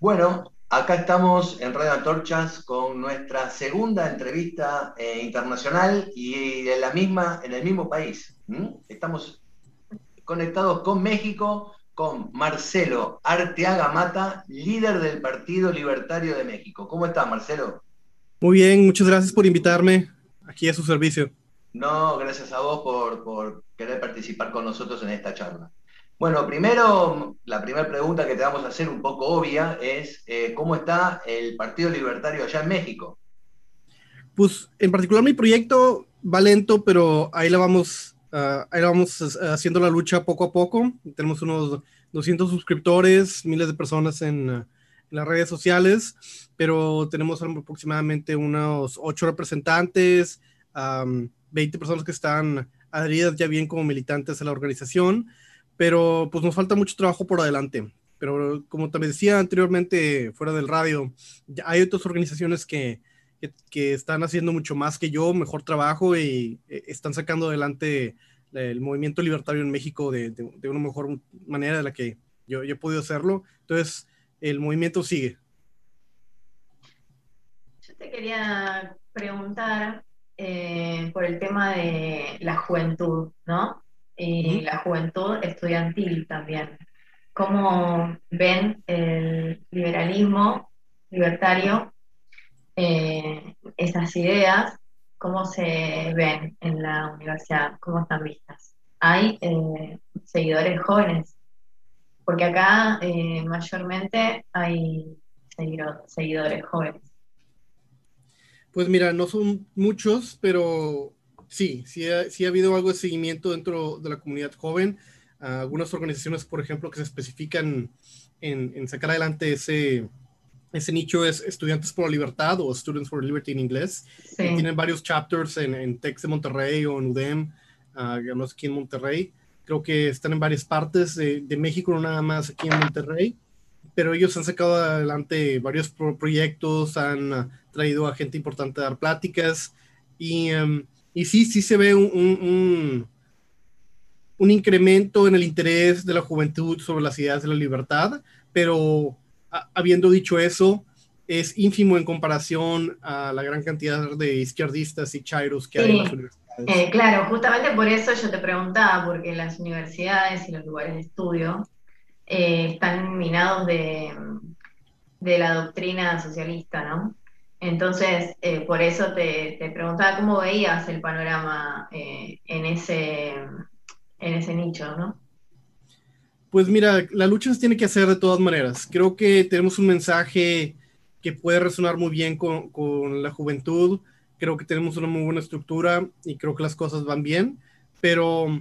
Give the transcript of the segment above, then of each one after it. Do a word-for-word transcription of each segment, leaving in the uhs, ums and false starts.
Bueno, acá estamos en Radio Antorchas con nuestra segunda entrevista eh, internacional y en, la misma, en el mismo país. ¿Mm? Estamos conectados con México, con Marcelo Arteaga Mata, líder del Partido Libertario de México. ¿Cómo estás, Marcelo? Muy bien, muchas gracias por invitarme aquí a su servicio. No, gracias a vos por, por querer participar con nosotros en esta charla. Bueno, primero, la primera pregunta que te vamos a hacer, un poco obvia, es eh, ¿cómo está el Partido Libertario allá en México? Pues, en particular mi proyecto va lento, pero ahí la vamos, uh, ahí la vamos haciendo la lucha poco a poco. Tenemos unos doscientos suscriptores, miles de personas en, en las redes sociales, pero tenemos aproximadamente unos ocho representantes, um, veinte personas que están adheridas ya bien como militantes a la organización. Pero pues nos falta mucho trabajo por adelante. Pero como te decía anteriormente, fuera del radio, hay otras organizaciones que, que, que están haciendo mucho más que yo, mejor trabajo, y están sacando adelante el movimiento libertario en México de, de, de una mejor manera de la que yo, yo he podido hacerlo. Entonces, el movimiento sigue. Yo te quería preguntar eh, por el tema de la juventud, ¿no? Y la juventud estudiantil también. ¿Cómo ven el liberalismo libertario, eh, esas ideas, cómo se ven en la universidad? ¿Cómo están vistas? ¿Hay eh, seguidores jóvenes? Porque acá eh, mayormente hay seguido, seguidores jóvenes. Pues mira, no son muchos, pero... Sí, sí ha, sí ha habido algo de seguimiento dentro de la comunidad joven. Uh, algunas organizaciones, por ejemplo, que se especifican en, en sacar adelante ese, ese nicho es Estudiantes por la Libertad, o Students for Liberty en inglés. Sí. Tienen varios chapters en, en Tec de Monterrey o en UDEM, uh, no sé, aquí en Monterrey. Creo que están en varias partes de, de México, no nada más aquí en Monterrey. Pero ellos han sacado adelante varios pro- proyectos, han uh, traído a gente importante a dar pláticas y... Um, Y sí, sí se ve un, un, un, un incremento en el interés de la juventud sobre las ideas de la libertad, pero a, habiendo dicho eso, es ínfimo en comparación a la gran cantidad de izquierdistas y chairos que sí. hay en las universidades. Eh, claro, justamente por eso yo te preguntaba, porque las universidades y los lugares de estudio eh, están minados de, de la doctrina socialista, ¿no? Entonces, eh, por eso te, te preguntaba cómo veías el panorama eh, en, ese, en ese nicho, ¿no? Pues mira, la lucha se tiene que hacer de todas maneras. Creo que tenemos un mensaje que puede resonar muy bien con, con la juventud. Creo que tenemos una muy buena estructura y creo que las cosas van bien. Pero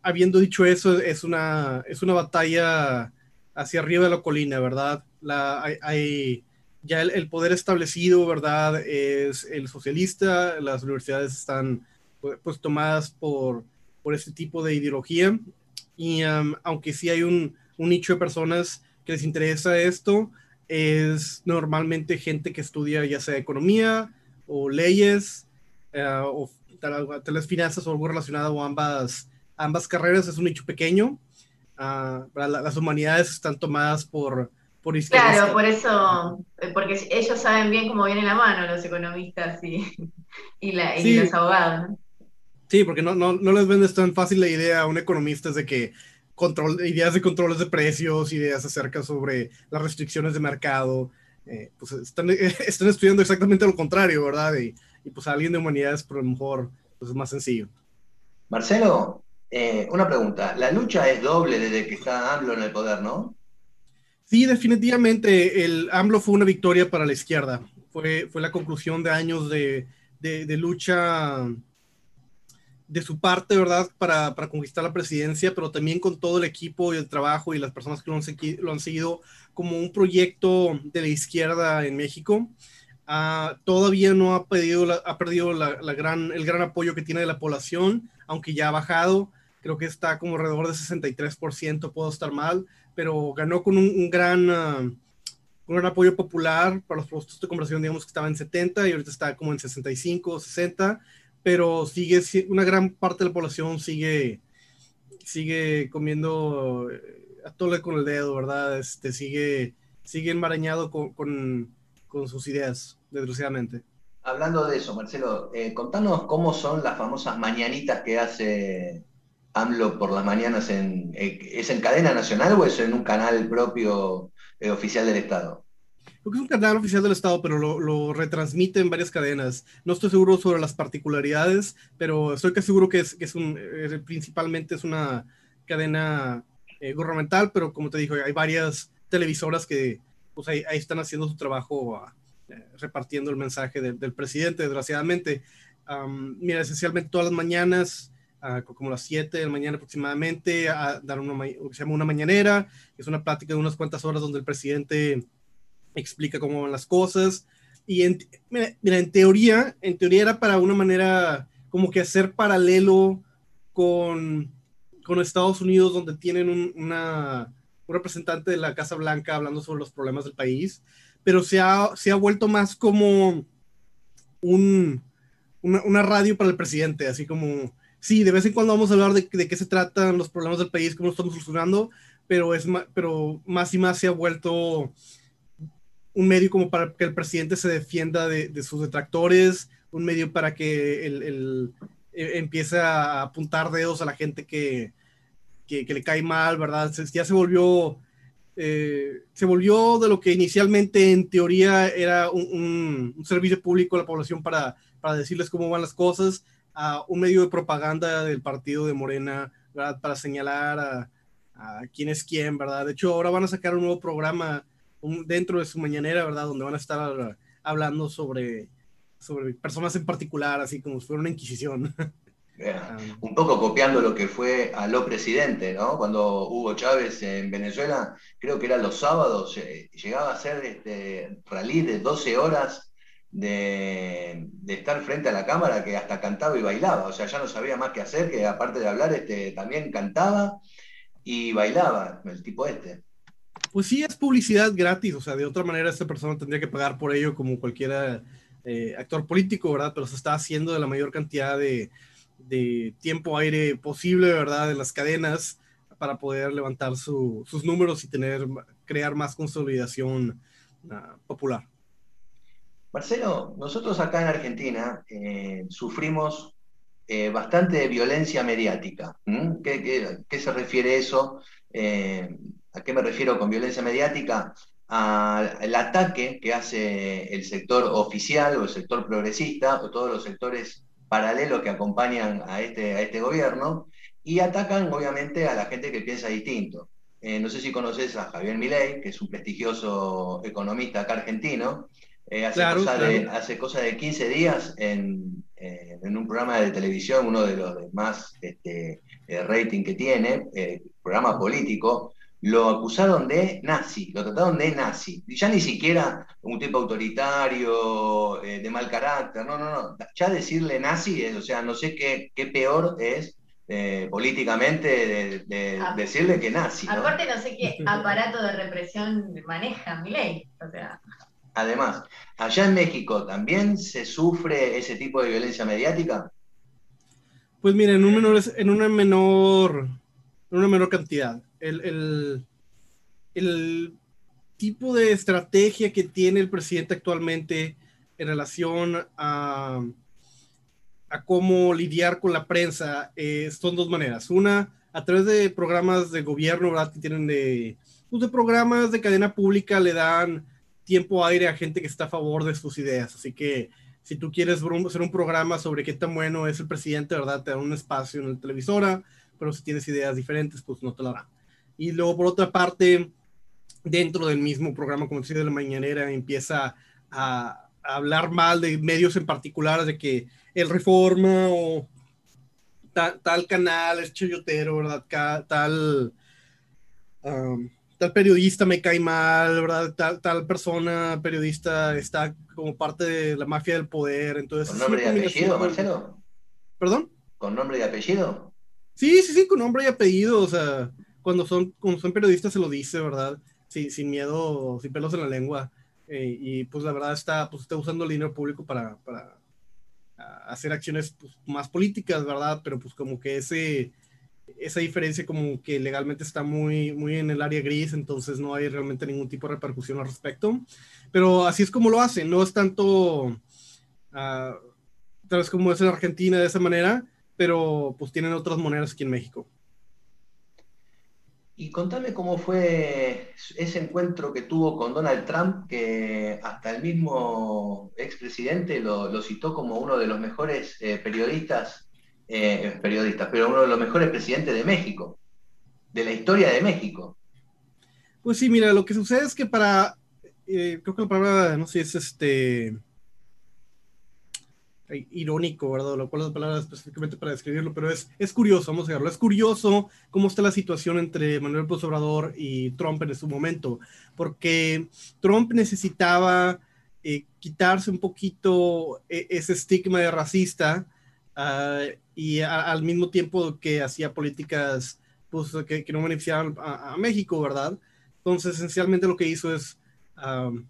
habiendo dicho eso, es una, es una batalla hacia arriba de la colina, ¿verdad? La, hay... hay Ya el, el poder establecido, ¿verdad?, es el socialista. Las universidades están pues tomadas por, por este tipo de ideología. Y um, aunque sí hay un, un nicho de personas que les interesa esto, es normalmente gente que estudia ya sea economía o leyes uh, o tal, tal vez finanzas o algo relacionado a ambas, ambas carreras. Es un nicho pequeño. Uh, la, las humanidades están tomadas por... Por claro, por eso, porque ellos saben bien cómo viene la mano los economistas y, y, la, y sí. los abogados. ¿No? Sí, porque no, no, no les vendes tan fácil la idea a un economista es de que control, ideas de controles de precios, ideas acerca sobre las restricciones de mercado, eh, pues están, están estudiando exactamente lo contrario, ¿verdad? Y, y pues a alguien de humanidades, por lo mejor, pues es más sencillo. Marcelo, eh, una pregunta. La lucha es doble desde que está AMLO en el poder, ¿no? Sí, definitivamente el AMLO fue una victoria para la izquierda. Fue, fue la conclusión de años de, de, de lucha de su parte, ¿verdad? Para, para conquistar la presidencia, pero también con todo el equipo y el trabajo y las personas que lo han, lo han seguido como un proyecto de la izquierda en México. Uh, todavía no ha, pedido la, ha perdido la, la gran, el gran apoyo que tiene de la población, aunque ya ha bajado. Creo que está como alrededor de sesenta y tres por ciento, puedo estar mal, pero ganó con un, un, gran, uh, un gran apoyo popular para los productos de conversión, digamos que estaba en setenta y ahorita está como en sesenta y cinco, sesenta, pero sigue, una gran parte de la población sigue, sigue comiendo a tole con el dedo, ¿verdad? Este, sigue sigue enmarañado con, con, con sus ideas, desgraciadamente. Hablando de eso, Marcelo, eh, contanos cómo son las famosas mañanitas que hace AMLO por las mañanas. En, eh, ¿es en cadena nacional o es en un canal propio eh, oficial del Estado? Creo que es un canal oficial del Estado, pero lo, lo retransmite en varias cadenas. No estoy seguro sobre las particularidades, pero estoy casi seguro que es, que es un, eh, principalmente es una cadena eh, gubernamental, pero como te digo, hay varias televisoras que pues, ahí, ahí están haciendo su trabajo eh, repartiendo el mensaje de, del presidente, desgraciadamente. Um, mira, esencialmente todas las mañanas, uh, como las siete de la mañana aproximadamente, a dar una, lo que se llama una mañanera, que es una plática de unas cuantas horas donde el presidente explica cómo van las cosas, y en, mira, mira, en teoría, en teoría era para una manera, como que hacer paralelo con, con Estados Unidos, donde tienen un, una, un representante de la Casa Blanca hablando sobre los problemas del país, pero se ha, se ha vuelto más como un, una, una radio para el presidente, así como, sí, de vez en cuando vamos a hablar de, de qué se tratan los problemas del país, cómo lo estamos solucionando, pero, es, pero más y más se ha vuelto un medio como para que el presidente se defienda de, de sus detractores, un medio para que el, el, el, empiece a apuntar dedos a la gente que, que, que le cae mal, ¿verdad? Se, ya se volvió, eh, se volvió de lo que inicialmente en teoría era un, un, un servicio público a la población para, para decirles cómo van las cosas, a un medio de propaganda del partido de Morena, ¿verdad? Para señalar a, a quién es quién, ¿verdad? De hecho, ahora van a sacar un nuevo programa dentro de su mañanera, ¿verdad? Donde van a estar hablando sobre, sobre personas en particular, así como si fuera una inquisición. Yeah. Um, un poco copiando lo que fue a lo presidente, ¿no? Cuando Hugo Chávez en Venezuela, creo que era los sábados, eh, llegaba a ser este rally de doce horas de, de estar frente a la cámara, que hasta cantaba y bailaba, o sea, ya no sabía más qué hacer, que aparte de hablar, este, también cantaba y bailaba, el tipo este. Pues sí, es publicidad gratis, o sea, de otra manera esta persona tendría que pagar por ello como cualquier eh, actor político, ¿verdad? Pero se está haciendo de la mayor cantidad de, de tiempo aire posible, ¿verdad? De las cadenas para poder levantar su, sus números y tener, crear más consolidación uh, popular. Marcelo, nosotros acá en Argentina eh, sufrimos eh, bastante violencia mediática. ¿Mm? ¿Qué, qué, qué se refiere eso? Eh, ¿A qué me refiero con violencia mediática? Al ataque que hace el sector oficial o el sector progresista o todos los sectores paralelos que acompañan a este, a este gobierno, y atacan obviamente a la gente que piensa distinto. Eh, no sé si conoces a Javier Milei, que es un prestigioso economista acá argentino. Eh, hace, claro, cosa claro. De, hace cosa de quince días en, eh, en un programa de televisión, uno de los más este, eh, rating que tiene, eh, programa político, lo acusaron de nazi, lo trataron de nazi. Ya ni siquiera un tipo autoritario, eh, de mal carácter, no, no, no. Ya decirle nazi es, o sea, no sé qué, qué peor es eh, políticamente de, de a, decirle que nazi, ¿no? Aparte no sé qué aparato de represión maneja Milei, o sea. Además, ¿allá en México también se sufre ese tipo de violencia mediática? Pues mira, en, un menor, en una menor, en una menor cantidad. El, el, el tipo de estrategia que tiene el presidente actualmente en relación a, a cómo lidiar con la prensa eh, son dos maneras. Una, a través de programas de gobierno, ¿verdad? Que tienen de, pues de programas de cadena pública, le dan tiempo aire a gente que está a favor de sus ideas. Así que si tú quieres hacer un programa sobre qué tan bueno es el presidente, ¿verdad? Te dan un espacio en la televisora, pero si tienes ideas diferentes, pues no te la dan. Y luego, por otra parte, dentro del mismo programa, como decía, de la mañanera, empieza a, a hablar mal de medios en particular, de que el Reforma o ta, tal canal es chayotero, ¿verdad? Tal, um, tal periodista me cae mal, ¿verdad? Tal, tal persona periodista está como parte de la mafia del poder. Entonces, ¿con nombre y apellido, Marcelo? ¿Perdón? ¿Con nombre y apellido? Sí, sí, sí, con nombre y apellido, o sea... Cuando son, cuando son periodistas se lo dice, ¿verdad? Sí, sin miedo, sin pelos en la lengua. Eh, y pues la verdad está, pues, está usando el dinero público para, para hacer acciones pues, más políticas, ¿verdad? Pero pues como que ese, esa diferencia como que legalmente está muy, muy en el área gris, entonces no hay realmente ningún tipo de repercusión al respecto. Pero así es como lo hacen, no es tanto, uh, tal vez como es en Argentina de esa manera, pero pues tienen otras monedas aquí en México. Y contame cómo fue ese encuentro que tuvo con Donald Trump, que hasta el mismo expresidente lo, lo citó como uno de los mejores eh, periodistas, eh, periodistas, pero uno de los mejores presidentes de México, de la historia de México. Pues sí, mira, lo que sucede es que para, eh, creo que la palabra, no sé, es este... irónico, ¿verdad? Lo cual es la palabra específicamente para describirlo, pero es, es curioso, vamos a verlo, es curioso cómo está la situación entre Manuel López Obrador y Trump en su momento, porque Trump necesitaba eh, quitarse un poquito ese estigma de racista uh, y a, al mismo tiempo que hacía políticas pues, que, que no beneficiaban a, a México, ¿verdad? Entonces, esencialmente lo que hizo es um,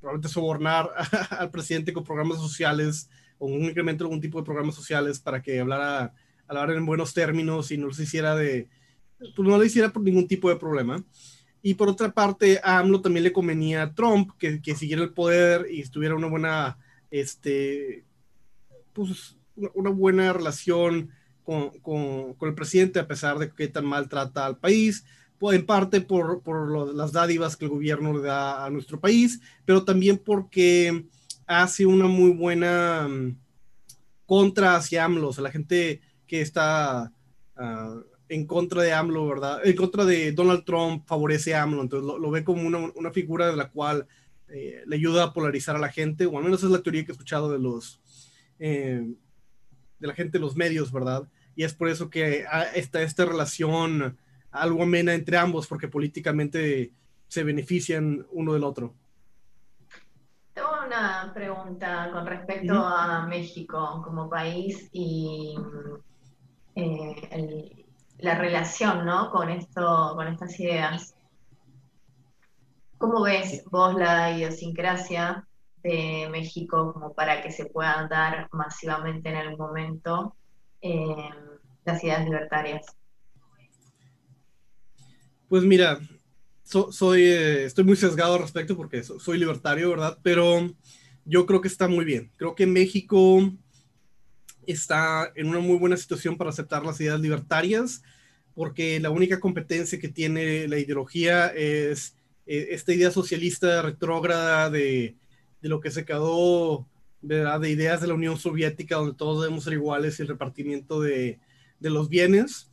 probablemente sobornar a, al presidente con programas sociales o un incremento de algún tipo de programas sociales para que hablara, hablara en buenos términos y no se hiciera de, pues no le hiciera por ningún tipo de problema. Y por otra parte, a AMLO también le convenía a Trump que, que siguiera el poder y tuviera una buena, este, pues, una buena relación con, con, con el presidente, a pesar de que tan mal trata al país, en parte por, por lo, las dádivas que el gobierno le da a nuestro país, pero también porque hace una muy buena um, contra hacia AMLO, o sea, la gente que está uh, en contra de AMLO, ¿verdad? En contra de Donald Trump favorece a AMLO, entonces lo, lo ve como una, una figura de la cual eh, le ayuda a polarizar a la gente, o al menos es la teoría que he escuchado de los eh, de la gente de los medios, ¿verdad? Y es por eso que está esta relación algo amena entre ambos, porque políticamente se benefician uno del otro. Una pregunta con respecto uh-huh. a México como país y eh, el, la relación, ¿no? con, esto, con estas ideas. ¿Cómo ves vos la idiosincrasia de México como para que se puedan dar masivamente en algún momento eh, las ideas libertarias? Pues mira, So, soy, eh, estoy muy sesgado al respecto porque so, soy libertario, ¿verdad? Pero yo creo que está muy bien. Creo que México está en una muy buena situación para aceptar las ideas libertarias, porque la única competencia que tiene la ideología es eh, esta idea socialista retrógrada de, de lo que se quedó, ¿verdad? De ideas de la Unión Soviética, donde todos debemos ser iguales y el repartimiento de, de los bienes.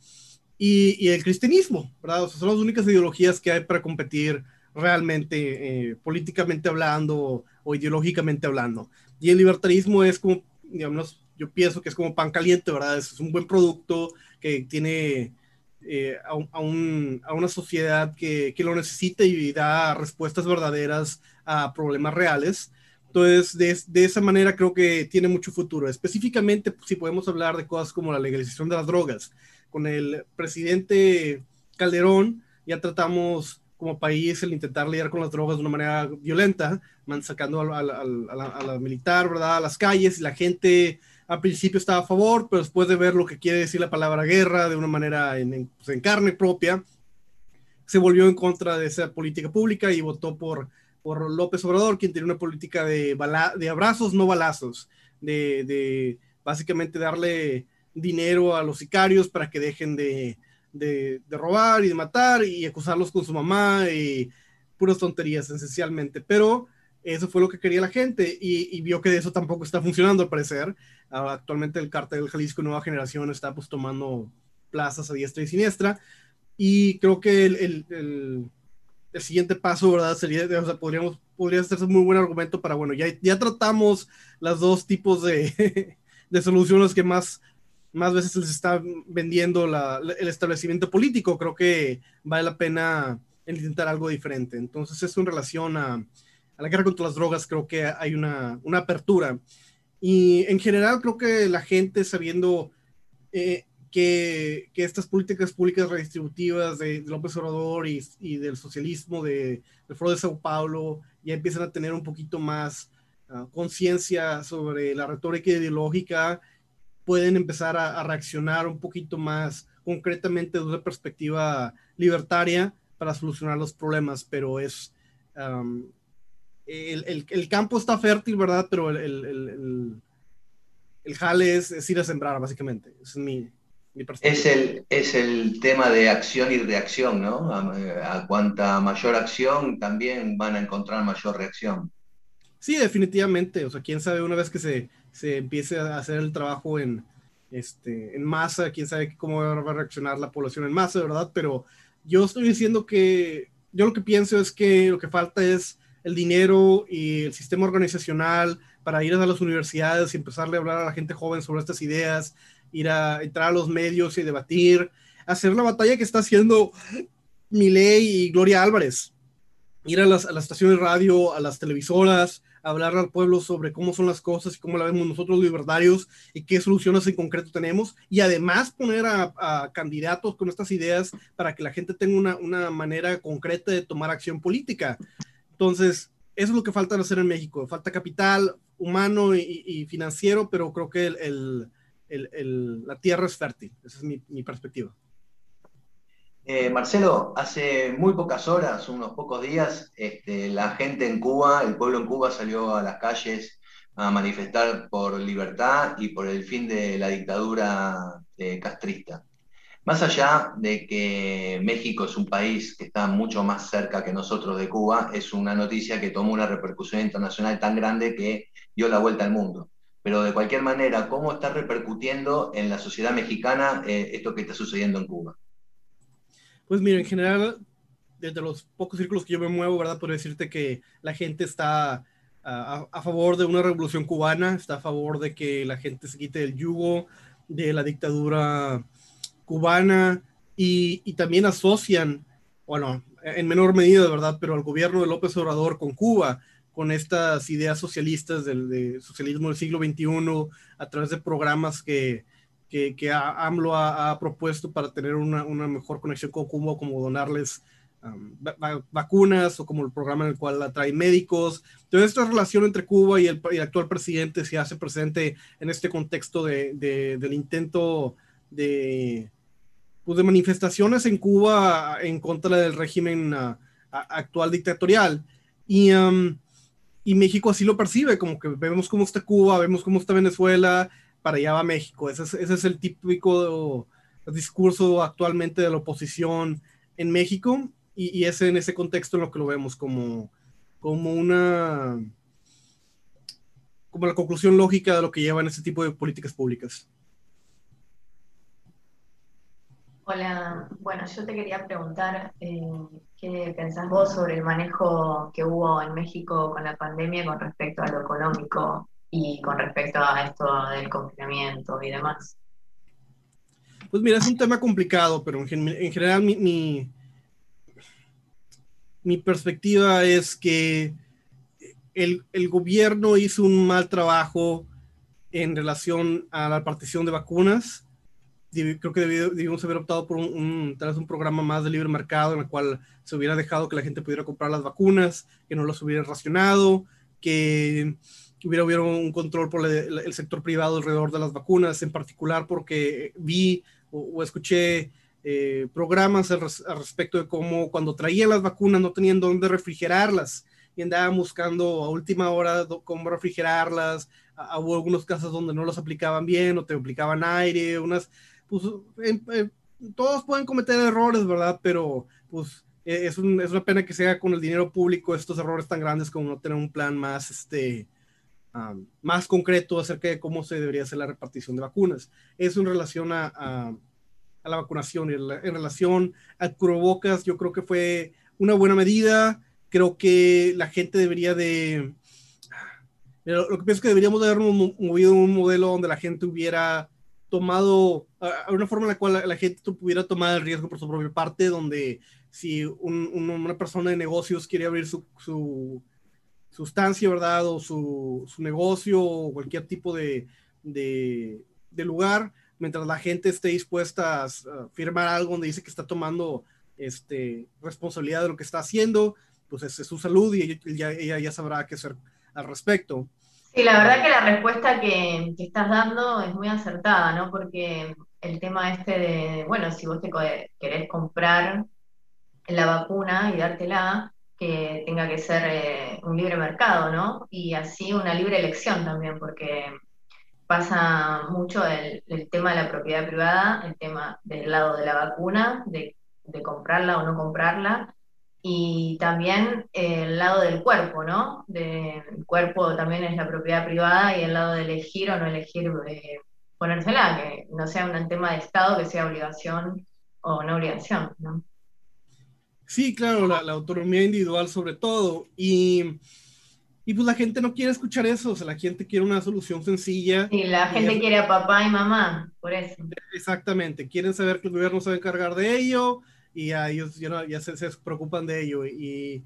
Y, y el cristianismo, ¿verdad? O sea, son las únicas ideologías que hay para competir realmente, eh, políticamente hablando o ideológicamente hablando. Y el libertarismo es como, digamos, yo pienso que es como pan caliente, ¿verdad? Es un buen producto que tiene eh, a, a, un, a una sociedad que, que lo necesita y da respuestas verdaderas a problemas reales. Entonces, de, de esa manera creo que tiene mucho futuro. Específicamente, si podemos hablar de cosas como la legalización de las drogas. Con el presidente Calderón ya tratamos como país el intentar lidiar con las drogas de una manera violenta, sacando a, a, a, a, la, a la militar, ¿verdad? A las calles, y la gente al principio estaba a favor, pero después de ver lo que quiere decir la palabra guerra de una manera en, en, pues en carne propia, se volvió en contra de esa política pública y votó por, por López Obrador, quien tenía una política de, bala, de abrazos, no balazos, de, de básicamente darle dinero a los sicarios para que dejen de, de, de robar y de matar y acusarlos con su mamá y puras tonterías esencialmente, pero eso fue lo que quería la gente y, y vio que eso tampoco está funcionando al parecer. Ahora, actualmente el Cartel Jalisco Nueva Generación está pues tomando plazas a diestra y siniestra y creo que el, el, el, el siguiente paso, ¿verdad? Sería, o sea, podríamos, podría hacerse un muy buen argumento para, bueno, ya, ya tratamos los dos tipos de, de soluciones que más más veces les está vendiendo la, el establecimiento político. Creo que vale la pena intentar algo diferente. Entonces, eso en relación a, a la guerra contra las drogas, creo que hay una, una apertura. Y en general, creo que la gente, sabiendo eh, que, que estas políticas públicas redistributivas de, de López Obrador y, y del socialismo de, del Foro de Sao Paulo, ya empiezan a tener un poquito más uh, conciencia sobre la retórica ideológica, pueden empezar a, a reaccionar un poquito más concretamente desde una perspectiva libertaria para solucionar los problemas, pero es um, el, el, el campo está fértil, ¿verdad? Pero el, el, el, el jale es, es ir a sembrar, básicamente. Es mi, mi perspectiva. Es el, es el tema de acción y reacción, ¿no? A, a cuanta mayor acción también van a encontrar mayor reacción. Sí, definitivamente. O sea, quién sabe, una vez que se, se empiece a hacer el trabajo en, este, en masa, quién sabe cómo va a reaccionar la población en masa, ¿verdad? Pero yo estoy diciendo que, yo lo que pienso es que lo que falta es el dinero y el sistema organizacional para ir a las universidades y empezarle a hablar a la gente joven sobre estas ideas, ir a entrar a los medios y debatir, hacer la batalla que está haciendo Milei y Gloria Álvarez, ir a las, a las estaciones de radio, a las televisoras, hablar al pueblo sobre cómo son las cosas y cómo la vemos nosotros los libertarios y qué soluciones en concreto tenemos, y además poner a, a candidatos con estas ideas para que la gente tenga una, una manera concreta de tomar acción política. Entonces, eso es lo que falta hacer en México. Falta capital humano y, y financiero, pero creo que el, el, el, el, la tierra es fértil. Esa es mi, mi perspectiva. Eh, Marcelo, hace muy pocas horas, unos pocos días, este, la gente en Cuba, el pueblo en Cuba salió a las calles a manifestar por libertad y por el fin de la dictadura eh, castrista. Más allá de que México es un país que está mucho más cerca que nosotros de Cuba, es una noticia que tomó una repercusión internacional tan grande que dio la vuelta al mundo. Pero de cualquier manera, ¿cómo está repercutiendo en la sociedad mexicana eh, esto que está sucediendo en Cuba? Pues mira, en general, desde los pocos círculos que yo me muevo, ¿verdad? Podría decirte que la gente está a, a favor de una revolución cubana, está a favor de que la gente se quite el yugo de la dictadura cubana y, y también asocian, bueno, en menor medida, ¿verdad? Pero al gobierno de López Obrador con Cuba, con estas ideas socialistas del de socialismo del siglo veintiuno a través de programas que... que, que AMLO ha, ha propuesto para tener una, una mejor conexión con Cuba, como donarles um, va, vacunas o como el programa en el cual atrae médicos. Entonces esta relación entre Cuba y el, y el actual presidente se hace presente en este contexto de, de, del intento de, pues, de manifestaciones en Cuba en contra del régimen uh, actual dictatorial. Y... Um, y México así lo percibe, como que vemos cómo está Cuba, vemos cómo está Venezuela, para allá va México. Ese es, ese es el típico discurso actualmente de la oposición en México, y, y es en ese contexto en lo que lo vemos como, como una como la conclusión lógica de lo que llevan este tipo de políticas públicas. Hola, bueno, yo te quería preguntar eh, qué pensás vos sobre el manejo que hubo en México con la pandemia con respecto a lo económico y con respecto a esto del confinamiento y demás. Pues mira, es un tema complicado, pero en, gen en general mi, mi, mi perspectiva es que el, el gobierno hizo un mal trabajo en relación a la partición de vacunas. Creo que debimos haber optado por un, un, tal vez un programa más de libre mercado en el cual se hubiera dejado que la gente pudiera comprar las vacunas, que no las hubiera racionado, que hubiera, hubiera un control por el, el sector privado alrededor de las vacunas, en particular porque vi o, o escuché eh, programas al, res, al respecto de cómo cuando traían las vacunas no tenían dónde refrigerarlas y andaban buscando a última hora cómo refrigerarlas. A, hubo algunos casos donde no los aplicaban bien o te aplicaban aire, unas... Pues, eh, eh, todos pueden cometer errores, ¿verdad? Pero pues eh, es, un, es una pena que se haga con el dinero público estos errores tan grandes como no tener un plan más, este, um, más concreto acerca de cómo se debería hacer la repartición de vacunas. Eso en relación a, a, a la vacunación y en, la, en relación a cubrebocas, yo creo que fue una buena medida. Creo que la gente debería de... Lo, lo que pienso es que deberíamos de habernos movido un modelo donde la gente hubiera... tomado, una forma en la cual la, la gente pudiera tomar el riesgo por su propia parte, donde si un, un, una persona de negocios quiere abrir su, su sustancia, ¿verdad? O su, su negocio o cualquier tipo de, de, de lugar, mientras la gente esté dispuesta a firmar algo donde dice que está tomando este, responsabilidad de lo que está haciendo, pues es, es su salud y ella, ella, ella ya sabrá qué hacer al respecto. Sí, la verdad que la respuesta que, que estás dando es muy acertada, ¿no? Porque el tema este de, bueno, si vos te querés comprar la vacuna y dártela, que tenga que ser eh, un libre mercado, ¿no? Y así una libre elección también, porque pasa mucho el, el tema de la propiedad privada, el tema del lado de la vacuna, de, de comprarla o no comprarla, y también eh, el lado del cuerpo, ¿no? De, el cuerpo también es la propiedad privada, y el lado de elegir o no elegir eh, ponérsela, que no sea un tema de Estado, que sea obligación o no obligación, ¿no? Sí, claro, la, la autonomía individual sobre todo, y, y pues la gente no quiere escuchar eso, o sea, la gente quiere una solución sencilla. Sí, la gente es, quiere a papá y mamá, por eso. Exactamente, quieren saber que el gobierno se va a encargar de ello, y a ellos ya, no, ya se, se preocupan de ello, y,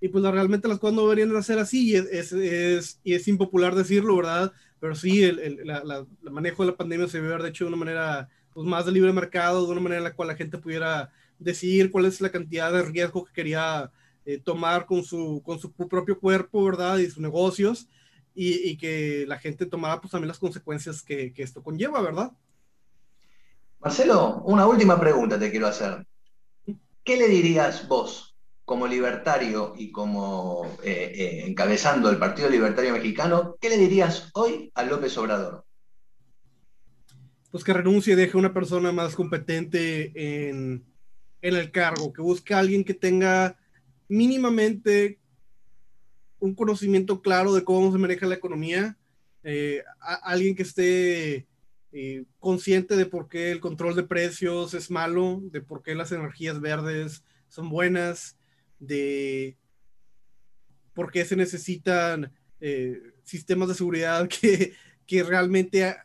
y pues la, realmente las cosas no deberían de ser así, y es, es, es, y es impopular decirlo, ¿verdad? Pero sí, el, el, la, la, el manejo de la pandemia se debe haber hecho de una manera pues, más de libre mercado, de una manera en la cual la gente pudiera decidir cuál es la cantidad de riesgo que quería eh, tomar con su, con su propio cuerpo, ¿verdad? Y sus negocios, y, y que la gente tomara pues también las consecuencias que, que esto conlleva, ¿verdad? Marcelo, una última pregunta te quiero hacer. ¿Qué le dirías vos, como libertario y como eh, eh, encabezando el Partido Libertario Mexicano, qué le dirías hoy a López Obrador? Pues que renuncie y deje a una persona más competente en... en el cargo, que busque a alguien que tenga mínimamente un conocimiento claro de cómo se maneja la economía, eh, a, alguien que esté eh, consciente de por qué el control de precios es malo, de por qué las energías verdes son buenas, de por qué se necesitan eh, sistemas de seguridad que, que realmente... Ha,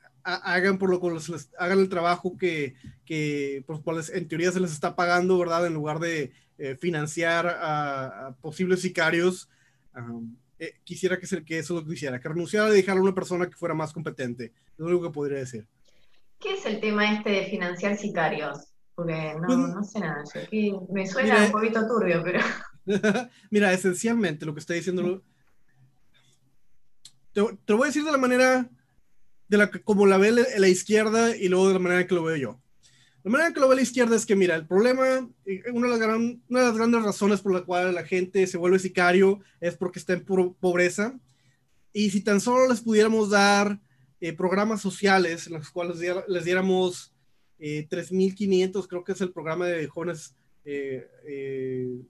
hagan por lo que les, hagan el trabajo que, que por cuales en teoría se les está pagando, ¿verdad? En lugar de eh, financiar a, a posibles sicarios. Um, eh, quisiera que, se, que eso lo quisiera, que renunciara y dejara a una persona que fuera más competente. Es lo único que podría decir. ¿Qué es el tema este de financiar sicarios? Porque no, pues, no sé nada. Aquí me suena mira, un poquito turbio, pero... Mira, esencialmente lo que está diciendo... Te, te lo voy a decir de la manera... de la, como la ve la, la izquierda y luego de la manera que lo veo yo. La manera que lo ve la izquierda es que, mira, el problema, una de las, gran, una de las grandes razones por la cual la gente se vuelve sicario es porque está en puro, pobreza, y si tan solo les pudiéramos dar eh, programas sociales en los cuales les diéramos eh, tres mil quinientos, creo que es el programa de jóvenes eh, eh,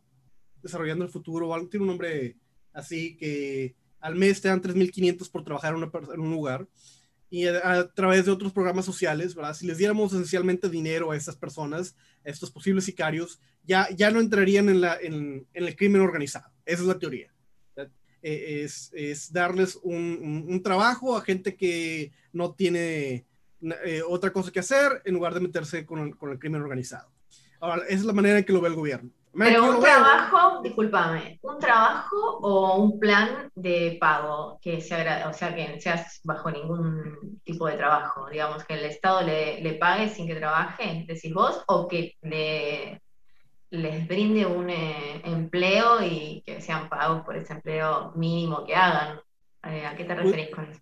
desarrollando el futuro, o tiene un nombre así, que al mes te dan tres mil quinientos por trabajar en, una, en un lugar, y a, a través de otros programas sociales, ¿verdad? Si les diéramos esencialmente dinero a estas personas, a estos posibles sicarios, ya, ya no entrarían en, la, en, en el crimen organizado. Esa es la teoría. Es, es darles un, un, un trabajo a gente que no tiene eh, otra cosa que hacer en lugar de meterse con el, con el crimen organizado. Ahora, esa es la manera en que lo ve el gobierno. Pero un trabajo, discúlpame, un trabajo o un plan de pago que sea, o sea, que no seas bajo ningún tipo de trabajo, digamos, que el Estado le, le pague sin que trabaje, decís vos, o que le, les brinde un eh, empleo y que sean pagos por ese empleo mínimo que hagan. Eh, ¿A qué te referís con eso?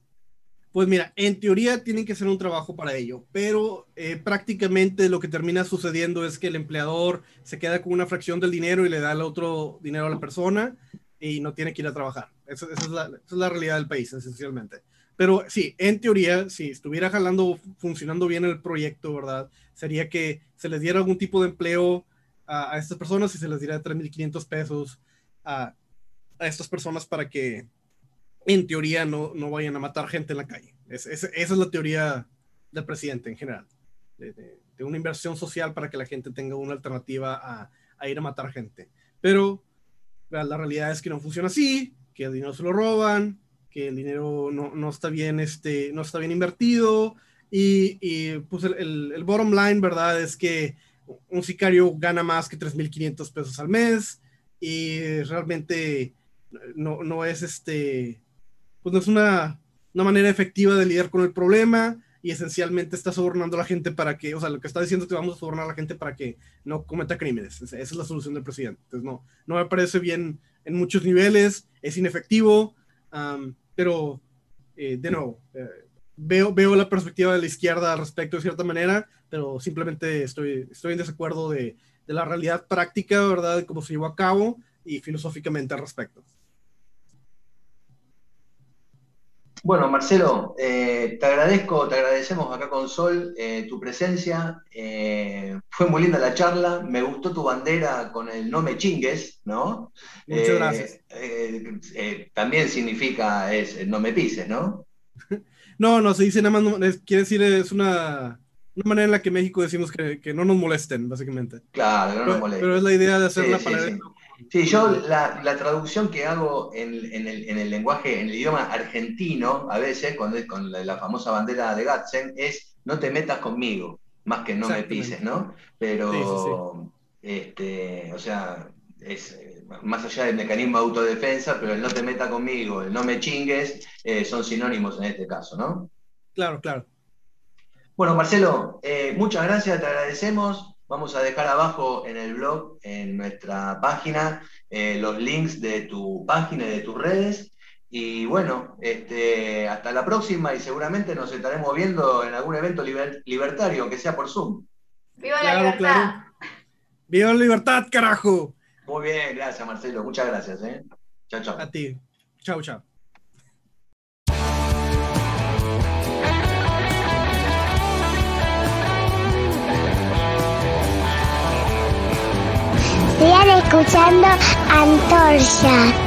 Pues mira, en teoría tienen que hacer un trabajo para ello, pero eh, prácticamente lo que termina sucediendo es que el empleador se queda con una fracción del dinero y le da el otro dinero a la persona y no tiene que ir a trabajar. Esa, esa, es, la, esa es la realidad del país, esencialmente. Pero sí, en teoría, si estuviera jalando, funcionando bien el proyecto, ¿verdad? Sería que se les diera algún tipo de empleo a, a estas personas y se les diera tres mil quinientos pesos a, a estas personas para que... en teoría no, no vayan a matar gente en la calle. Es, es, esa es la teoría del presidente en general, de, de, de una inversión social para que la gente tenga una alternativa a, a ir a matar gente. Pero la realidad es que no funciona así, que el dinero se lo roban, que el dinero no, no, está, bien, este, no está bien invertido, y, y pues el, el, el bottom line, ¿verdad? Es que un sicario gana más que tres mil quinientos pesos al mes, y realmente no, no es este... pues no es una, una manera efectiva de lidiar con el problema, y esencialmente está sobornando a la gente para que, o sea, lo que está diciendo es que vamos a sobornar a la gente para que no cometa crímenes. Esa es la solución del presidente. Entonces no, no me parece bien en muchos niveles, es inefectivo, um, pero eh, de nuevo, eh, veo, veo la perspectiva de la izquierda al respecto de cierta manera, pero simplemente estoy, estoy en desacuerdo de, de la realidad práctica, ¿verdad?, de cómo se llevó a cabo y filosóficamente al respecto. Bueno, Marcelo, eh, te agradezco, te agradecemos acá con Sol eh, tu presencia. Eh, fue muy linda la charla, me gustó tu bandera con el no me chingues, ¿no? Muchas eh, gracias. Eh, eh, también significa es, no me pises, ¿no? No, no, se dice nada más, no, es, quiere decir, es una, una manera en la que en México decimos que, que no nos molesten, básicamente. Claro, que no pero, nos molesten. Pero es la idea de hacer sí, la sí, palabra. Sí. Sí, yo la, la traducción que hago en, en, el, en el lenguaje, en el idioma argentino, a veces, con, el, con la, la famosa bandera de Gatzen, es no te metas conmigo, más que no me pises, ¿no? Pero, sí, sí, sí. Este, o sea, es más allá del mecanismo de autodefensa, pero el no te metas conmigo, el no me chingues, eh, son sinónimos en este caso, ¿no? Claro, claro. Bueno, Marcelo, eh, muchas gracias, te agradecemos. Vamos a dejar abajo en el blog, en nuestra página, eh, los links de tu página y de tus redes. Y bueno, este, hasta la próxima y seguramente nos estaremos viendo en algún evento liber- libertario, aunque sea por Zoom. ¡Viva la libertad! Claro, claro. ¡Viva la libertad, carajo! Muy bien, gracias Marcelo, muchas gracias. ¿eh? Chao, chao. A ti. Chao, chao. Sigan escuchando Antorcha.